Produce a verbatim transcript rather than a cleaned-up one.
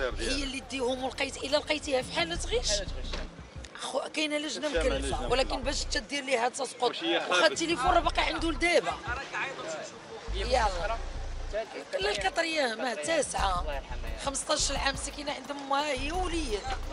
المسير ديالها هي اللي ديهم لقيت الا لقيتيها في حاله غش كاينه لجنه مكلفه، ولكن باش تدير ليها تسقط واخا التليفون راه باقي عنده لدابا. راه كعيطوا تشوفوا يلاه لا الكطريه ما تاسعه خمسطاش عام ساكنه عند امها هي وليدها.